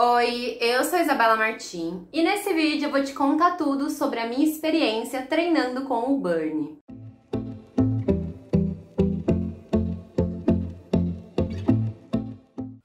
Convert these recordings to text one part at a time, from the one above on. Oi, eu sou a Isabela Martin e nesse vídeo eu vou te contar tudo sobre a minha experiência treinando com o Burn.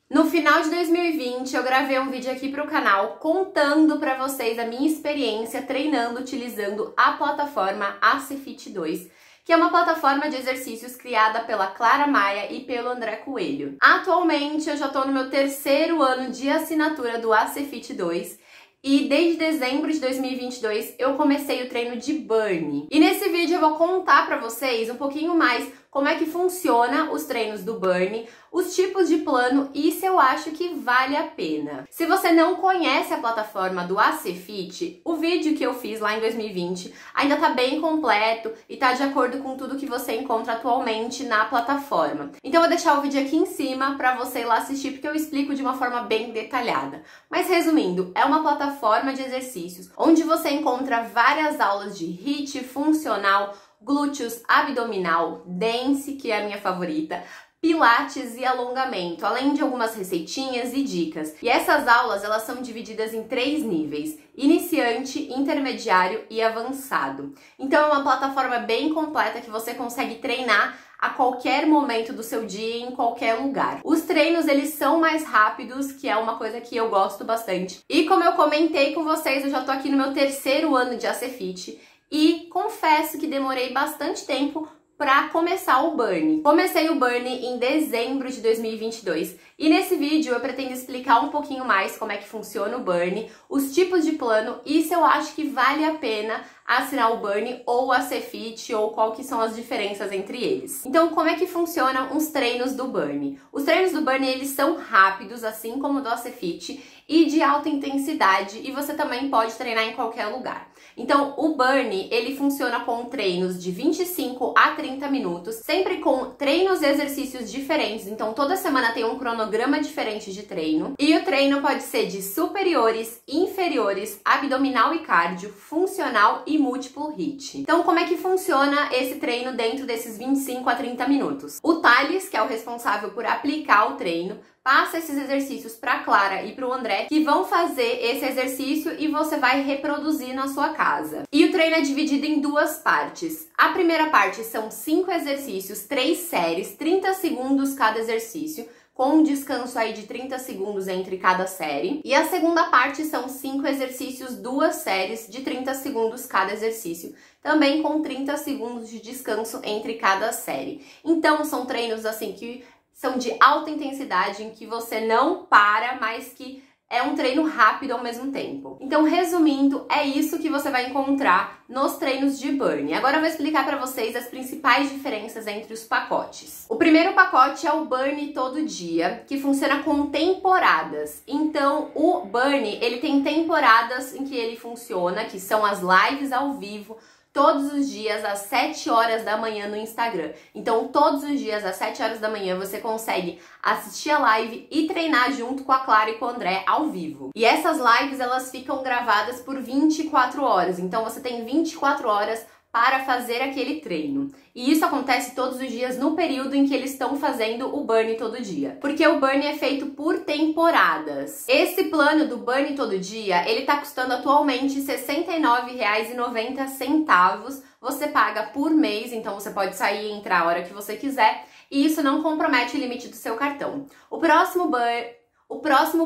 No final de 2020 eu gravei um vídeo aqui para o canal contando para vocês a minha experiência treinando utilizando a plataforma ACFIT2, que é uma plataforma de exercícios criada pela Clara Maia e pelo André Coelho. Atualmente eu já estou no meu terceiro ano de assinatura do ACFIT2 e desde dezembro de 2022 eu comecei o treino de Burn. E nesse vídeo eu vou contar para vocês um pouquinho mais como é que funciona os treinos do Burn, os tipos de plano e se eu acho que vale a pena. Se você não conhece a plataforma do ACFIT, o vídeo que eu fiz lá em 2020 ainda tá bem completo e tá de acordo com tudo que você encontra atualmente na plataforma. Então eu vou deixar o vídeo aqui em cima para você ir lá assistir, porque eu explico de uma forma bem detalhada. Mas resumindo, é uma plataforma de exercícios onde você encontra várias aulas de HIIT, funcional, glúteos, abdominal, dance, que é a minha favorita, pilates e alongamento, além de algumas receitinhas e dicas. E essas aulas, elas são divididas em três níveis: iniciante, intermediário e avançado. Então é uma plataforma bem completa que você consegue treinar a qualquer momento do seu dia, em qualquer lugar. Os treinos, eles são mais rápidos, que é uma coisa que eu gosto bastante. E como eu comentei com vocês, eu já tô aqui no meu terceiro ano de ACFIT, e confesso que demorei bastante tempo para começar o Burn. Comecei o Burn em dezembro de 2022 e nesse vídeo eu pretendo explicar um pouquinho mais como é que funciona o Burn, os tipos de plano e se eu acho que vale a pena assinar o Burn ou a ACFIT ou qual que são as diferenças entre eles. Então, como é que funcionam os treinos do Burn? Os treinos do Burn, eles são rápidos, assim como o do ACFIT, e de alta intensidade, e você também pode treinar em qualquer lugar. Então, o Burn, ele funciona com treinos de 25 a 30 minutos, sempre com treinos e exercícios diferentes. Então, toda semana tem um cronograma diferente de treino. E o treino pode ser de superiores, inferiores, abdominal e cardio, funcional e múltiplo HIIT. Então, como é que funciona esse treino dentro desses 25 a 30 minutos? O Talles, que é o responsável por aplicar o treino, passa esses exercícios para a Clara e para o André, que vão fazer esse exercício e você vai reproduzir na sua casa. E o treino é dividido em duas partes. A primeira parte são 5 exercícios, 3 séries, 30 segundos cada exercício, com um descanso aí de 30 segundos entre cada série. E a segunda parte são 5 exercícios, 2 séries de 30 segundos cada exercício, também com 30 segundos de descanso entre cada série. Então, são treinos assim que são de alta intensidade, em que você não para, mas que é um treino rápido ao mesmo tempo. Então, resumindo, é isso que você vai encontrar nos treinos de Burn. Agora eu vou explicar para vocês as principais diferenças entre os pacotes. O primeiro pacote é o Burn todo dia, que funciona com temporadas. Então, o Burn, ele tem temporadas em que ele funciona, que são as lives ao vivo, todos os dias às 7 horas da manhã no Instagram. Então, todos os dias às 7 horas da manhã você consegue assistir a live e treinar junto com a Clara e com o André ao vivo. E essas lives, elas ficam gravadas por 24 horas. Então, você tem 24 horas para fazer aquele treino. E isso acontece todos os dias no período em que eles estão fazendo o Burn todo dia. Porque o Burn é feito por temporadas. Esse plano do Burn todo dia, ele tá custando atualmente R$ 69,90. Você paga por mês, então você pode sair e entrar a hora que você quiser. E isso não compromete o limite do seu cartão. O próximo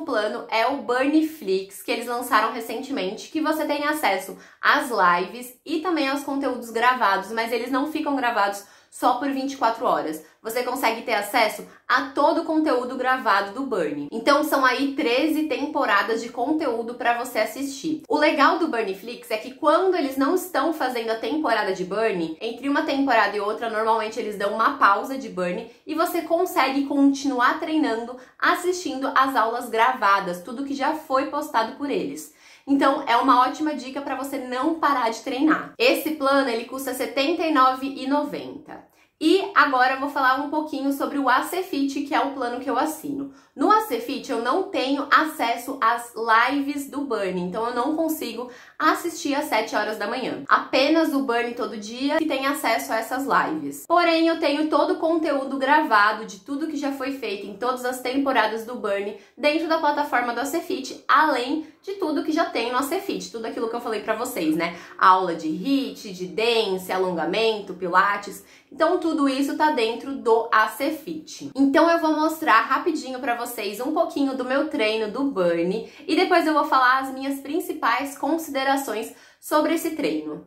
plano é o Burnflix, que eles lançaram recentemente, que você tem acesso às lives e também aos conteúdos gravados, mas eles não ficam gravados só por 24 horas. Você consegue ter acesso a todo o conteúdo gravado do Burn. Então são aí 13 temporadas de conteúdo para você assistir. O legal do Burnflix é que quando eles não estão fazendo a temporada de Burn, entre uma temporada e outra, normalmente eles dão uma pausa de Burn e você consegue continuar treinando, assistindo as aulas gravadas, tudo que já foi postado por eles. Então, é uma ótima dica para você não parar de treinar. Esse plano, ele custa R$ 79,90. E agora eu vou falar um pouquinho sobre o ACFIT, que é o plano que eu assino. No ACFIT eu não tenho acesso às lives do Burn, então eu não consigo assistir às 7 horas da manhã. Apenas o Burn todo dia que tem acesso a essas lives. Porém, eu tenho todo o conteúdo gravado de tudo que já foi feito em todas as temporadas do Burn dentro da plataforma do ACFIT, além de tudo que já tem no ACFIT, tudo aquilo que eu falei pra vocês, né? Aula de HIIT, de dance, alongamento, pilates. Então tudo isso tá dentro do ACFIT. Então eu vou mostrar rapidinho pra vocês um pouquinho do meu treino do Burn e depois eu vou falar as minhas principais considerações sobre esse treino.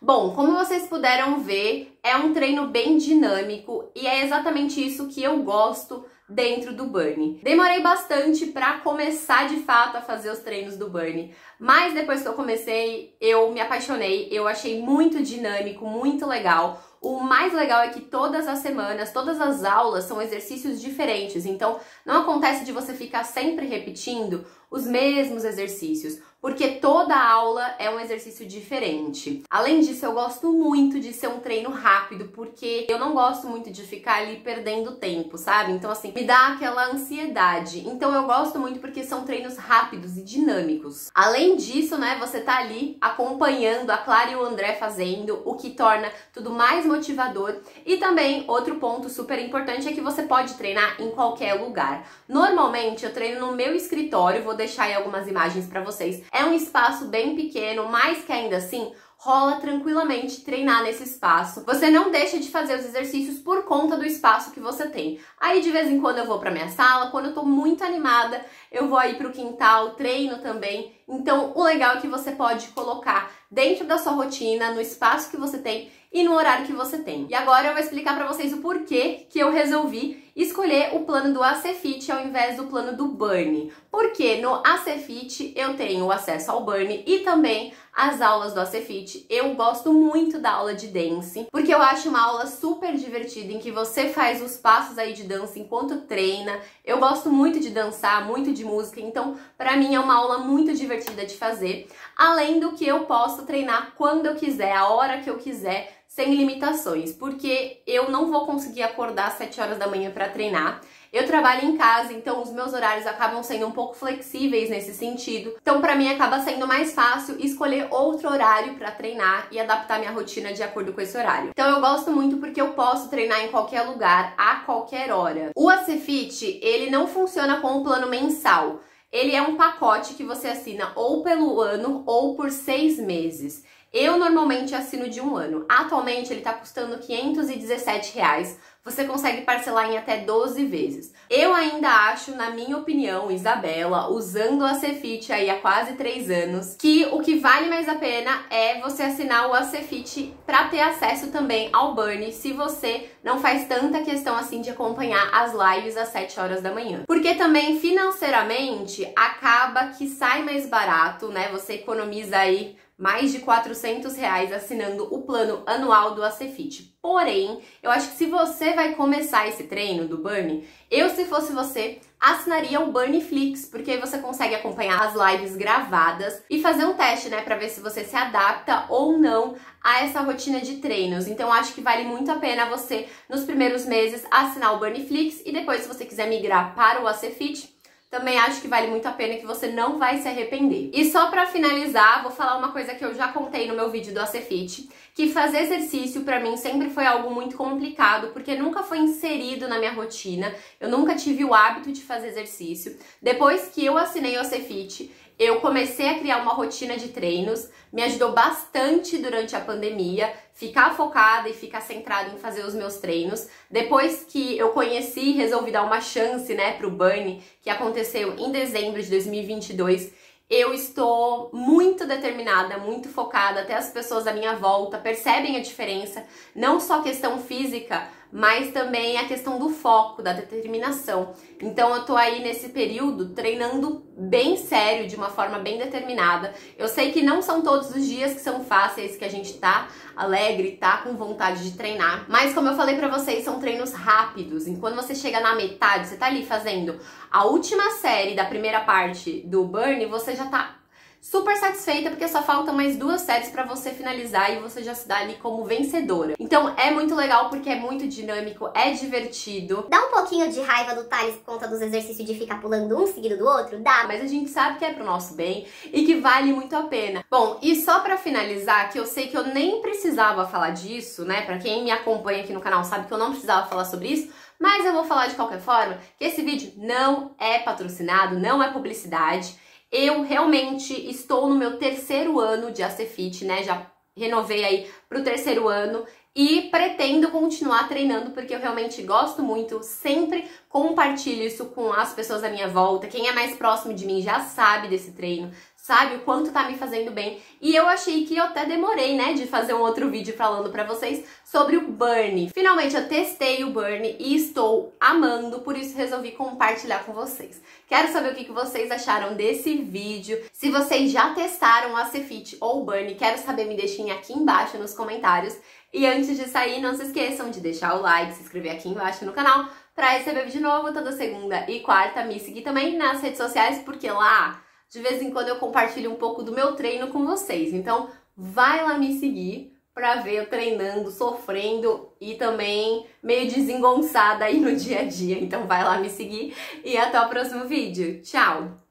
Bom, como vocês puderam ver, é um treino bem dinâmico e é exatamente isso que eu gosto dentro do Burn. Demorei bastante para começar de fato a fazer os treinos do Burn, mas depois que eu comecei, eu me apaixonei, eu achei muito dinâmico, muito legal. O mais legal é que todas as semanas, todas as aulas são exercícios diferentes, então não acontece de você ficar sempre repetindo os mesmos exercícios, porque toda aula é um exercício diferente. Além disso, eu gosto muito de ser um treino rápido, porque eu não gosto muito de ficar ali perdendo tempo, sabe? Então assim, me dá aquela ansiedade. Então eu gosto muito porque são treinos rápidos e dinâmicos. Além disso, né, você tá ali acompanhando a Clara e o André fazendo, o que torna tudo mais motivador. E também outro ponto super importante é que você pode treinar em qualquer lugar. Normalmente eu treino no meu escritório, vou deixar aí algumas imagens pra vocês. É um espaço bem pequeno, mas que ainda assim rola tranquilamente treinar nesse espaço. Você não deixa de fazer os exercícios por conta do espaço que você tem. Aí de vez em quando eu vou pra minha sala, quando eu tô muito animada eu vou aí pro quintal, treino também. Então o legal é que você pode colocar dentro da sua rotina, no espaço que você tem e no horário que você tem. E agora eu vou explicar pra vocês o porquê que eu resolvi escolher o plano do ACFIT ao invés do plano do Burn. Porque no ACFIT eu tenho acesso ao Burn e também as aulas do ACFIT. Eu gosto muito da aula de dance, porque eu acho uma aula super divertida, em que você faz os passos aí de dança enquanto treina. Eu gosto muito de dançar, muito de música, então pra mim é uma aula muito divertida de fazer. Além do que eu posso treinar quando eu quiser, a hora que eu quiser, sem limitações, porque eu não vou conseguir acordar às 7 horas da manhã para treinar. Eu trabalho em casa, então os meus horários acabam sendo um pouco flexíveis nesse sentido. Então pra mim acaba sendo mais fácil escolher outro horário pra treinar e adaptar minha rotina de acordo com esse horário. Então eu gosto muito porque eu posso treinar em qualquer lugar, a qualquer hora. O ACFIT, ele não funciona com o plano mensal. Ele é um pacote que você assina ou pelo ano ou por 6 meses. Eu normalmente assino de 1 ano. Atualmente ele tá custando R$ 517,00. Você consegue parcelar em até 12 vezes. Eu ainda acho, na minha opinião, Isabela, usando o ACFIT aí há quase 3 anos, que o que vale mais a pena é você assinar o ACFIT para ter acesso também ao Burn, se você não faz tanta questão assim de acompanhar as lives às 7 horas da manhã. Porque também, financeiramente, acaba que sai mais barato, né? Você economiza aí mais de R$400 assinando o plano anual do ACFIT. Porém, eu acho que se você vai começar esse treino do Burn, eu, se fosse você, assinaria o Burnflix, porque aí você consegue acompanhar as lives gravadas e fazer um teste, né, pra ver se você se adapta ou não a essa rotina de treinos. Então, acho que vale muito a pena você, nos primeiros meses, assinar o Burnflix e depois, se você quiser migrar para o ACFIT, também acho que vale muito a pena, que você não vai se arrepender. E só pra finalizar, vou falar uma coisa que eu já contei no meu vídeo do ACFIT, que fazer exercício pra mim sempre foi algo muito complicado, porque nunca foi inserido na minha rotina, eu nunca tive o hábito de fazer exercício. Depois que eu assinei o ACFIT, eu comecei a criar uma rotina de treinos, me ajudou bastante durante a pandemia, ficar focada e ficar centrada em fazer os meus treinos. Depois que eu conheci e resolvi dar uma chance, né, pro Burn, que aconteceu em dezembro de 2022, eu estou muito determinada, muito focada, até as pessoas da minha volta percebem a diferença, não só questão física, mas também a questão do foco, da determinação. Então eu tô aí nesse período treinando bem sério, de uma forma bem determinada. Eu sei que não são todos os dias que são fáceis, que a gente tá alegre, tá com vontade de treinar, mas como eu falei pra vocês, são treinos rápidos. Enquanto você chega na metade, você tá ali fazendo a última série da primeira parte do Burn, você já tá super satisfeita, porque só faltam mais 2 séries pra você finalizar e você já se dá ali como vencedora. Então é muito legal, porque é muito dinâmico, é divertido. Dá um pouquinho de raiva do Talles por conta dos exercícios de ficar pulando um seguido do outro? Dá, mas a gente sabe que é pro nosso bem e que vale muito a pena. Bom, e só pra finalizar, que eu sei que eu nem precisava falar disso, né? Pra quem me acompanha aqui no canal sabe que eu não precisava falar sobre isso, mas eu vou falar de qualquer forma, que esse vídeo não é patrocinado, não é publicidade. Eu realmente estou no meu 3º ano de ACFIT, né? Já renovei aí pro 3º ano e pretendo continuar treinando, porque eu realmente gosto muito, sempre compartilho isso com as pessoas à minha volta. Quem é mais próximo de mim já sabe desse treino, sabe o quanto tá me fazendo bem. E eu achei que eu até demorei, né, de fazer um outro vídeo falando pra vocês sobre o Burn. Finalmente eu testei o Burn e estou amando, por isso resolvi compartilhar com vocês. Quero saber o que vocês acharam desse vídeo. Se vocês já testaram o ACFIT ou o Burn, quero saber, me deixem aqui embaixo nos comentários. E antes de sair, não se esqueçam de deixar o like, se inscrever aqui embaixo no canal pra receber vídeo novo toda segunda e quarta. Me seguir também nas redes sociais, porque lá, de vez em quando, eu compartilho um pouco do meu treino com vocês. Então, vai lá me seguir pra ver eu treinando, sofrendo e também meio desengonçada aí no dia a dia. Então, vai lá me seguir e até o próximo vídeo. Tchau!